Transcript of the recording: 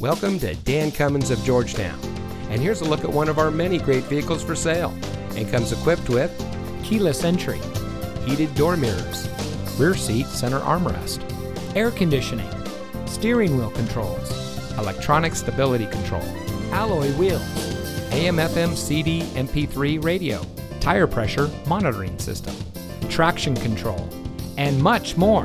Welcome to Dan Cummins of Georgetown, and here's a look at one of our many great vehicles for sale, and comes equipped with keyless entry, heated door mirrors, rear seat center armrest, air conditioning, steering wheel controls, electronic stability control, alloy wheels, AM/FM CD MP3 radio, tire pressure monitoring system, traction control, and much more.